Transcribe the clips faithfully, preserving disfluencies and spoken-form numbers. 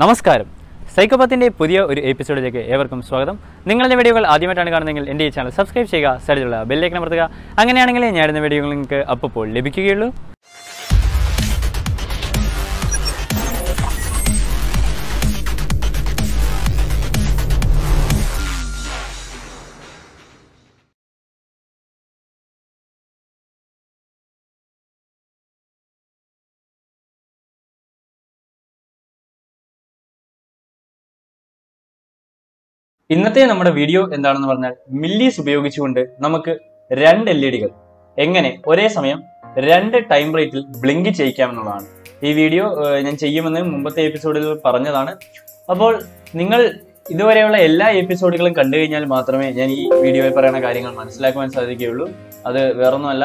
Namaskaram. Psychopathinte Pudiya episode like Evercom Swagadam. Ningle video Adimatanangle India channel, subscribe Shega, Sadula, Bell like Namaka, Anganangle, and the video link up a poll. Lebikilu. In this video, we will use milli ഉപയോഗിച്ചുകൊണ്ട് നമുക്ക് രണ്ട് L E D കൾ എങ്ങനെ ഒരേ സമയം രണ്ട് time റേറ്റിൽ blink ചെയ്യിക്കാമെന്നുള്ളതാണ്. ഈ വീഡിയോ ഞാൻ ചെയ്യുമെന്ന് മുൻപത്തെ എപ്പിസോഡിൽ പറഞ്ഞതാണ്. അപ്പോൾ നിങ്ങൾ ഇതുവരെയുള്ള എല്ലാ എപ്പിസോഡുകളും കണ്ടു കഴിഞ്ഞാൽ മാത്രമേ ഞാൻ ഈ വീഡിയോയിൽ പറയുന്ന കാര്യങ്ങൾ മനസ്സിലാക്കാൻ സാധിക്കുകയുള്ളൂ. അത് വേറൊന്നുമല്ല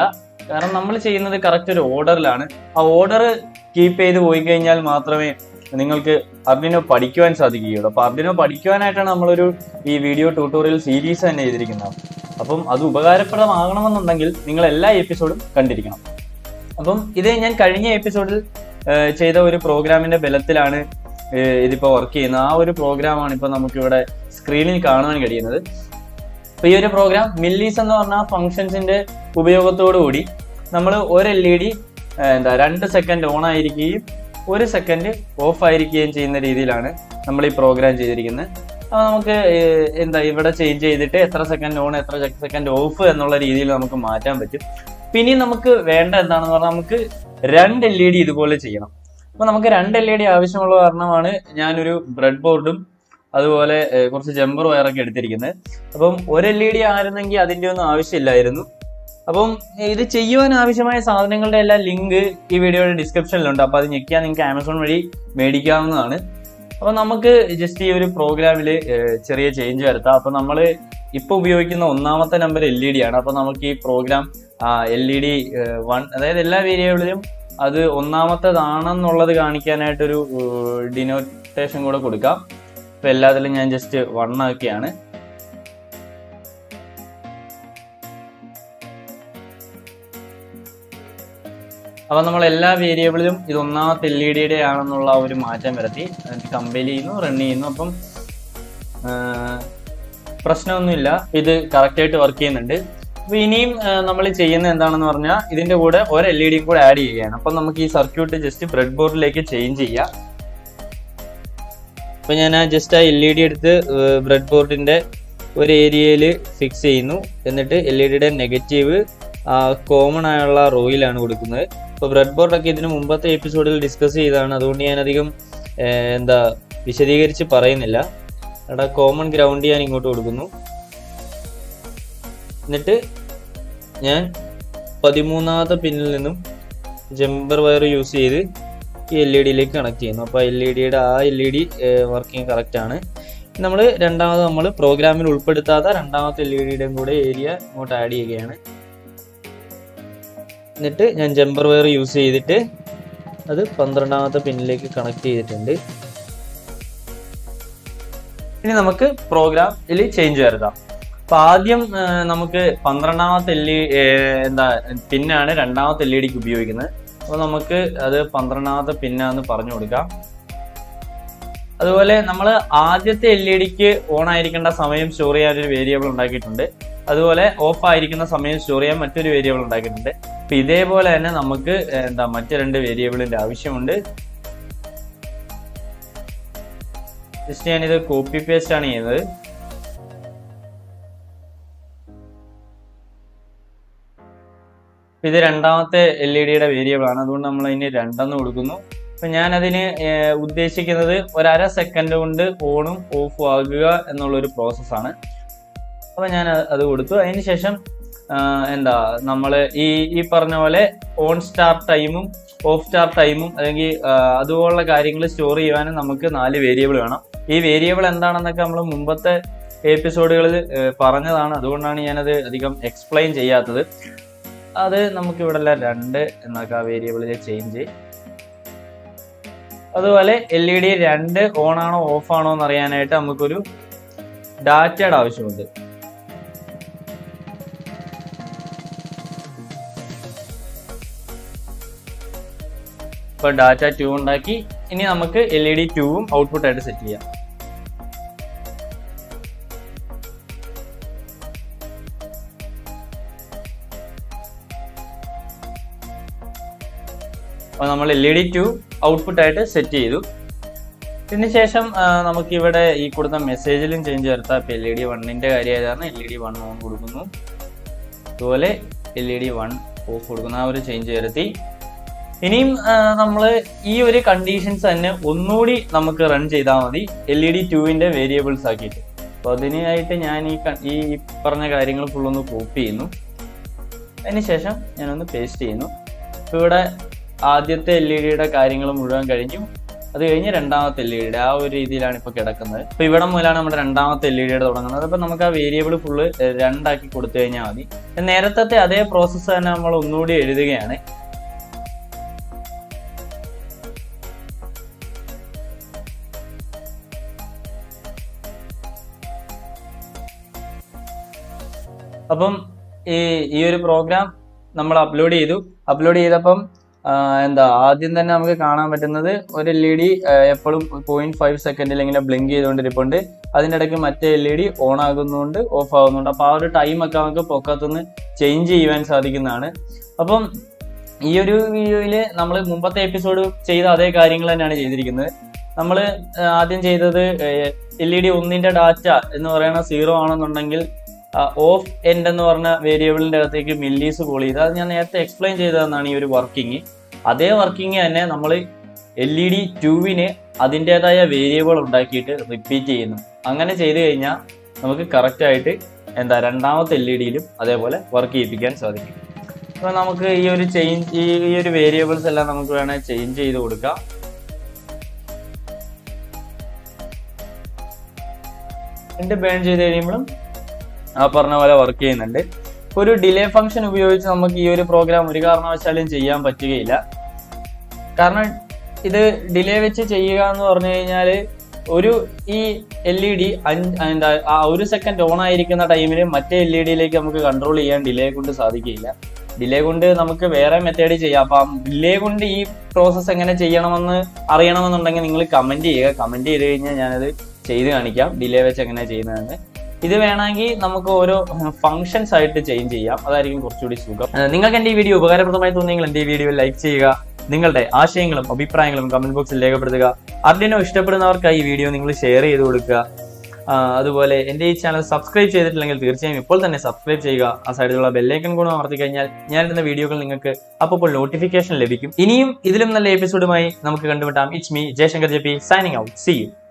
കാരണം നമ്മൾ ചെയ്യുന്നത് കറക്റ്റ് ഒരു ഓർഡറിലാണ്. ആ ഓർഡർ കീപ്പ് ചെയ്തു പോയി കഴിഞ്ഞാൽ മാത്രമേ നിങ്ങൾക്ക് Arduino പഠിക്കാൻ സാധിക്കുകയുള്ളൂ. അപ്പോൾ Arduino പഠിക്കാനായിട്ടാണ് നമ്മൾ ഒരു ഈ വീഡിയോ ട്യൂട്ടോറിയൽ സീരീസ് തന്നെ ചെയ്തിരിക്കുന്നത്. അപ്പോൾ അത് ഉപകാരപ്രദമാകണമെന്നുണ്ടെങ്കിൽ നിങ്ങൾ എല്ലാ എപ്പിസോഡും കണ്ടിരിക്കണം. അപ്പോൾ ഇതേ ഞാൻ കഴിഞ്ഞ എപ്പിസോഡിൽ ചെയ്ത ഒരു പ്രോഗ്രാമിന്റെ ബലത്തിലാണ് ഇതിപ്പോൾ വർക്ക് ചെയ്യുന്നത്. ആ ഒരു പ്രോഗ്രാമാണ് ഇപ്പോൾ നമുക്ക് ഇവിടെ സ്ക്രീനിൽ കാണാൻ കഴിയുന്നത്. അപ്പോൾ ഈ ഒരു പ്രോഗ്രാം മില്ലീസ് എന്ന് പറഞ്ഞ ഫംഗ്ഷൻസിന്റെ ഉപയോഗത്തോടു കൂടി നമ്മൾ ഒരു L E D എന്താ രണ്ട് സെക്കൻഡ് ഓൺ ആയിരിക്കുകയും ഒരു സെക്കൻഡ് ഓഫ് ആയിരിക്കുകയും ചെയ്യുന്ന രീതിയിലാണ് നമ്മൾ ഈ പ്രോഗ്രാം ചെയ്തിരിക്കുന്നത്. അപ്പോൾ നമുക്ക് എന്താ ഇവിടെ ചേഞ്ച് ചെയ്തിട്ട് എത്ര സെക്കൻഡ് ഓൺ എത്ര സെക്കൻഡ് ഓഫ് എന്നുള്ള രീതിയിൽ നമുക്ക് മാറ്റാൻ പറ്റും. പിന്നെ നമുക്ക് വേണ്ട എന്താണെന്ന് പറഞ്ഞാൽ നമുക്ക് രണ്ട് എൽ ഇ ഡി ഇതുപോലെ ചെയ്യണം. അപ്പോൾ നമുക്ക് രണ്ട് എൽ ഇ ഡി ആവശ്യമുള്ള കാരണമാണ് ഞാനൊരു ബ്രെഡ് ബോർഡും അതുപോലെ കുറച്ച് ജമ്പർ വയറൊക്കെ എടുത്തിരിക്കുന്നത്. അപ്പം ഒരു എൽ ഇ ഡി ആയിരുന്നെങ്കിൽ അതിൻ്റെ ഒന്നും ആവശ്യമില്ലായിരുന്നു. അപ്പം ഇത് ചെയ്യുവാൻ ആവശ്യമായ സാധനങ്ങളുടെ എല്ലാ ലിങ്ക് ഈ വീഡിയോയുടെ ഡിസ്ക്രിപ്ഷനിലുണ്ട്. അപ്പോൾ അത് ഞെക്കിയാൽ നിങ്ങൾക്ക് ആമസോൺ വഴി മേടിക്കാവുന്നതാണ്. അപ്പോൾ നമുക്ക് ജസ്റ്റ് ഈ ഒരു പ്രോഗ്രാമിൽ ചെറിയ ചേഞ്ച് വരുത്താം. അപ്പോൾ നമ്മൾ ഇപ്പോൾ ഉപയോഗിക്കുന്ന ഒന്നാമത്തെ നമ്പർ എൽ ഇ ഡി ആണ്. അപ്പോൾ നമുക്ക് ഈ program L E D one അതായത് എല്ലാ വേരിയബിളിലും അത് ഒന്നാമത്തേതാണെന്നുള്ളത് കാണിക്കാനായിട്ടൊരു ഡിനോട്ടേഷൻ കൂടെ കൊടുക്കാം. അപ്പോൾ എല്ലാത്തിലും ഞാൻ ജസ്റ്റ് വൺ ആക്കിയാണ്. അപ്പോൾ നമ്മൾ എല്ലാ വേരിയബിളിലും ഇത് ഒന്നാമത്തെ എൽ ഇ ഡിയുടെ ആണെന്നുള്ള ഒരു മാറ്റം വരുത്തി കമ്പൈൽ ചെയ്യുന്നു, റൺ ചെയ്യുന്നു. അപ്പം പ്രശ്നമൊന്നുമില്ല, ഇത് കറക്റ്റായിട്ട് വർക്ക് ചെയ്യുന്നുണ്ട്. അപ്പോൾ ഇനിയും നമ്മൾ ചെയ്യുന്നത് എന്താണെന്ന് പറഞ്ഞാൽ ഇതിൻ്റെ കൂടെ ഒരു എൽ ഇ ഡിയും കൂടെ ആഡ് ചെയ്യുകയാണ്. അപ്പം നമുക്ക് ഈ സർക്യൂട്ട് ജസ്റ്റ് ബ്രെഡ് ബോർഡിലേക്ക് ചേഞ്ച് ചെയ്യാം. അപ്പോൾ ഞാൻ ആ ജസ്റ്റ് ആ എൽ ഇ ഡി എടുത്ത് ബ്രെഡ് ബോർഡിൻ്റെ ഒരു ഏരിയയിൽ ഫിക്സ് ചെയ്യുന്നു. എന്നിട്ട് എൽ ഇ ഡിയുടെ നെഗറ്റീവ് കോമൺ ആയുള്ള റോയിലാണ് കൊടുക്കുന്നത്. ഇപ്പോൾ ബ്രെഡ് ബോർഡൊക്കെ ഇതിന് മുമ്പത്തെ എപ്പിസോഡിൽ ഡിസ്കസ് ചെയ്തതാണ്, അതുകൊണ്ട് ഞാനധികം എന്താ വിശദീകരിച്ച് പറയുന്നില്ല. അവിടെ കോമൺ ഗ്രൗണ്ട് ഞാൻ ഇങ്ങോട്ട് കൊടുക്കുന്നു. എന്നിട്ട് ഞാൻ പതിമൂന്നാമത്തെ പിന്നിൽ നിന്നും ജമ്പർ വയർ യൂസ് ചെയ്ത് ഈ എൽ ഇ ഡിയിലേക്ക് കണക്ട് ചെയ്യുന്നു. അപ്പോൾ എൽ ഇ ഡിയുടെ ആ എൽ ഇ ഡി വർക്കിംഗ് കറക്റ്റാണ്. നമ്മൾ രണ്ടാമത് നമ്മൾ പ്രോഗ്രാമിൽ ഉൾപ്പെടുത്താത്ത രണ്ടാമത്തെ എൽ ഇ ഡിയുടെയും കൂടെ ഏരിയ ഇങ്ങോട്ട് ആഡ് ചെയ്യുകയാണ്. എന്നിട്ട് ഞാൻ ജമ്പർ വയർ യൂസ് ചെയ്തിട്ട് അത് പന്ത്രണ്ടാമത്തെ പിന്നിലേക്ക് കണക്ട് ചെയ്തിട്ടുണ്ട്. ഇനി നമുക്ക് പ്രോഗ്രാമിൽ ചേഞ്ച് വരുത്താം. അപ്പം ആദ്യം നമുക്ക് പന്ത്രണ്ടാമത്തെ എൽ ഇ എന്താ പിന്നാണ് രണ്ടാമത്തെ എൽ ഇ ഡിക്ക് ഉപയോഗിക്കുന്നത്. അപ്പോൾ നമുക്ക് അത് പന്ത്രണ്ടാമത്തെ പിന്നാന്ന് പറഞ്ഞു കൊടുക്കാം. അതുപോലെ നമ്മൾ ആദ്യത്തെ എൽ ഇ ഡിക്ക് ഓൺ ആയിരിക്കേണ്ട സമയം സ്റ്റോർ ചെയ്യാൻ ഒരു വേരിയബിൾ ഉണ്ടാക്കിയിട്ടുണ്ട്. അതുപോലെ ഓഫ് ആയിരിക്കുന്ന സമയം സ്റ്റോർ ചെയ്യാൻ മറ്റൊരു വേരിയബിൾ ഉണ്ടാക്കിയിട്ടുണ്ട്. അപ്പം ഇതേപോലെ തന്നെ നമുക്ക് എന്താ മറ്റ് രണ്ട് വേരിയബിളിൻ്റെ ആവശ്യമുണ്ട്. ജസ്റ്റ് ഞാനിത് കോപ്പി പേസ്റ്റ് ആണ് ചെയ്യുന്നത്. ഇത് രണ്ടാമത്തെ എൽ ഇ ഡിയുടെ വേരിയബിൾ ആണ്, അതുകൊണ്ട് നമ്മൾ അതിന് രണ്ടെന്ന് കൊടുക്കുന്നു. അപ്പം ഞാനതിന് ഉദ്ദേശിക്കുന്നത് ഒരര സെക്കൻഡ് കൊണ്ട് ഓണും ഓഫും ആകുക എന്നുള്ളൊരു പ്രോസസ്സാണ്. അപ്പോൾ ഞാൻ അത് കൊടുത്തു. അതിന് ശേഷം എന്താ നമ്മൾ ഈ ഈ പറഞ്ഞ പോലെ ഓൺ സ്റ്റാർട്ട് ടൈമും ഓഫ് സ്റ്റാർട്ട് ടൈമും അല്ലെങ്കിൽ അതുപോലുള്ള കാര്യങ്ങൾ സ്റ്റോർ ചെയ്യുവാനും നമുക്ക് നാല് വേരിയബിൾ വേണം. ഈ വേരിയബിൾ എന്താണെന്നൊക്കെ നമ്മൾ മുമ്പത്തെ എപ്പിസോഡുകളിൽ പറഞ്ഞതാണ്, അതുകൊണ്ടാണ് ഞാനത് അധികം എക്സ്പ്ലെയിൻ ചെയ്യാത്തത്. അത് നമുക്കിവിടെയുള്ള രണ്ട് എന്നൊക്കെ ആ വേരിയബിളിലെ ചേഞ്ച്. അതുപോലെ എൽ ഇ ഡി രണ്ട് ഓണാണോ ഓഫാണോ എന്നറിയാനായിട്ട് നമുക്കൊരു ഡാറ്റയുടെ ആവശ്യമുണ്ട്. ഇപ്പോൾ ഡാറ്റ ടു ഉണ്ടാക്കി ഇനി നമുക്ക് എൽ ഇ ഡി ട്യൂബും ഔട്ട്പുട്ട് ആയിട്ട് സെറ്റ് ചെയ്യാം. അപ്പോൾ നമ്മൾ L E D tube output ആയിട്ട് സെറ്റ് ചെയ്തു. ഇതിനുശേഷം നമുക്ക് ഇവിടെ ഈ കൊടുത്ത മെസ്സേജിലും ചേഞ്ച് ചേർത്താൽ, ഇപ്പോൾ എൽ ഇ ഡി വണ്ണിൻ്റെ കാര്യമായതാണ് L E D one on കൊടുക്കുന്നു, അതുപോലെ L E D one off കൊടുക്കുന്ന ആ ഒരു ചേഞ്ച് ചേർത്തി. ഇനിയും നമ്മൾ ഈ ഒരു കണ്ടീഷൻസ് തന്നെ ഒന്നുകൂടി നമുക്ക് റൺ ചെയ്താൽ മതി എൽ ഇ ഡി ട്യൂവിൻ്റെ വേരിയബിൾസ് ആക്കിയിട്ട്. അപ്പോൾ അതിനായിട്ട് ഞാൻ ഈ ഈ പറഞ്ഞ കാര്യങ്ങൾ ഫുള്ളൊന്ന് കോപ്പി ചെയ്യുന്നു, അതിനുശേഷം ഞാനൊന്ന് പേസ്റ്റ് ചെയ്യുന്നു. അപ്പോൾ ഇവിടെ ആദ്യത്തെ എൽ ഇ ഡിയുടെ കാര്യങ്ങൾ മുഴുവൻ കഴിഞ്ഞു, അത് കഴിഞ്ഞ് രണ്ടാമത്തെ എൽ ഇ ഡിയുടെ ആ ഒരു രീതിയിലാണ് ഇപ്പോൾ കിടക്കുന്നത്. ഇപ്പോൾ ഇവിടെ മുതലാണ് നമ്മുടെ രണ്ടാമത്തെ എൽ ഇ ഡിയുടെ തുടങ്ങുന്നത്. അപ്പോൾ നമുക്ക് ആ വേരിയബിൾ ഫുള്ള് രണ്ടാക്കി കൊടുത്തു കഴിഞ്ഞാൽ മതി. നേരത്തെ അതേ പ്രോസസ്സ് തന്നെ നമ്മൾ ഒന്നുകൂടി എഴുതുകയാണ്. അപ്പം ഈ ഈ ഒരു പ്രോഗ്രാം നമ്മൾ അപ്ലോഡ് ചെയ്തു. അപ്ലോഡ് ചെയ്തപ്പം എന്താ ആദ്യം തന്നെ നമുക്ക് കാണാൻ പറ്റുന്നത് ഒരു എൽ ഇ ഡി എപ്പോഴും പോയിന്റ് ഫൈവ് സെക്കൻഡിൽ ഇങ്ങനെ ബ്ലിങ്ക് ചെയ്തുകൊണ്ടിരിപ്പുണ്ട്, അതിൻ്റെ ഇടയ്ക്ക് മറ്റേ എൽ ഇ ഡി ഓൺ ആകുന്നുണ്ട് ഓഫ് ആകുന്നുണ്ട്. അപ്പോൾ ആ ഒരു ടൈമൊക്കെ നമുക്ക് പൊക്കത്തുനിന്ന് ചേഞ്ച് ചെയ്യുവാൻ സാധിക്കുന്നതാണ്. അപ്പം ഈ ഒരു വീഡിയോയിൽ നമ്മൾ മുമ്പത്തെ എപ്പിസോഡ് ചെയ്ത അതേ കാര്യങ്ങൾ തന്നെയാണ് ചെയ്തിരിക്കുന്നത്. നമ്മൾ ആദ്യം ചെയ്തത് എൽ ഇ ഡി ഒന്നിൻ്റെ ഡാറ്റ എന്ന് പറയുന്ന സീറോ ആണെന്നുണ്ടെങ്കിൽ ഓഫ് എൻഡ് എന്ന് പറഞ്ഞ വേരിയബിളിൻ്റെ അകത്തേക്ക് മില്ലീസ് കോൾ ചെയ്ത്, അത് ഞാൻ നേരത്തെ എക്സ്പ്ലെയിൻ ചെയ്തതെന്നാണ് ഈ ഒരു വർക്കിംഗ്. അതേ വർക്കിംഗ് തന്നെ നമ്മൾ എൽ ഇ ഡി ട്യൂബിന് അതിൻ്റേതായ വേരിയബിൾ ഉണ്ടാക്കിയിട്ട് റിപ്പീറ്റ് ചെയ്യുന്നു. അങ്ങനെ ചെയ്തു കഴിഞ്ഞാൽ നമുക്ക് കറക്റ്റായിട്ട് എന്താ രണ്ടാമത്തെ എൽ ഇ ഡിയിലും അതേപോലെ വർക്ക് ചെയ്യിപ്പിക്കാൻ സാധിക്കും. അപ്പോൾ നമുക്ക് ഈ ഒരു ചേഞ്ച് ഈ ഈ ഒരു വേരിയബിൾസ് എല്ലാം നമുക്ക് വേണേൽ ചേഞ്ച് ചെയ്ത് കൊടുക്കാം. എന്നിട്ട് ബേൺ ചെയ്ത് കഴിയുമ്പോഴും ആ പറഞ്ഞ പോലെ വർക്ക് ചെയ്യുന്നുണ്ട്. ഒരു ഡിലേ ഫംഗ്ഷൻ ഉപയോഗിച്ച് നമുക്ക് ഈ ഒരു പ്രോഗ്രാം ഒരു കാരണവശാലും ചെയ്യാൻ പറ്റുകയില്ല. കാരണം ഇത് ഡിലേ വെച്ച് ചെയ്യുക എന്ന് പറഞ്ഞു കഴിഞ്ഞാൽ ഒരു ഈ എൽ ഇ ഡി എന്താ ആ ഒരു സെക്കൻഡ് ഓൺ ആയിരിക്കുന്ന ടൈമിൽ മറ്റേ എൽ ഇ ഡിയിലേക്ക് നമുക്ക് കൺട്രോൾ ചെയ്യാൻ ഡിലേ കൊണ്ട് സാധിക്കുകയില്ല. ഡിലേ കൊണ്ട് നമുക്ക് വേറെ മെത്തേഡ് ചെയ്യാം. അപ്പം ഡിലേ കൊണ്ട് ഈ പ്രോസസ്സ് എങ്ങനെ ചെയ്യണമെന്ന് അറിയണമെന്നുണ്ടെങ്കിൽ നിങ്ങൾ കമൻറ്റ് ചെയ്യുക. കമൻറ്റ് ചെയ്ത് കഴിഞ്ഞാൽ ഞാനത് ചെയ്ത് കാണിക്കാം ഡിലേ വെച്ച് എങ്ങനെ ചെയ്യുന്നതെന്ന്. ഇത് വേണമെങ്കിൽ നമുക്ക് ഓരോ ഫങ്ഷൻസ് ആയിട്ട് ചേഞ്ച് ചെയ്യാം, അതായിരിക്കും കുറച്ചുകൂടി സുഖം. നിങ്ങൾക്ക് എൻ്റെ ഈ വീഡിയോ ഉപകാരപ്രദമായി തോന്നിയെങ്കിൽ എൻ്റെ ഈ വീഡിയോ ലൈക്ക് ചെയ്യുക, നിങ്ങളുടെ ആശയങ്ങളും അഭിപ്രായങ്ങളും കമന്റ് ബോക്സിൽ രേഖപ്പെടുത്തുക. ആർഡിനോ ഇഷ്ടപ്പെടുന്നവർക്കായി ഈ വീഡിയോ നിങ്ങൾ ഷെയർ ചെയ്ത് കൊടുക്കുക. അതുപോലെ എൻ്റെ ഈ ചാനൽ സബ്സ്ക്രൈബ് ചെയ്തിട്ടില്ലെങ്കിൽ തീർച്ചയായും ഇപ്പോൾ തന്നെ സബ്സ്ക്രൈബ് ചെയ്യുക. ആ സൈഡിലുള്ള ബെല്ലൈക്കൺ കൂടെ അമർത്തി കഴിഞ്ഞാൽ ഞാൻ ഇടുന്ന വീഡിയോകൾ നിങ്ങൾക്ക് അപ്പോൾ നോട്ടിഫിക്കേഷൻ ലഭിക്കും. ഇനിയും ഇതിലും നല്ല എപ്പിസോഡുമായി നമുക്ക് കണ്ടുമുട്ടാം. It's me Jayashankar J P signing out. See U.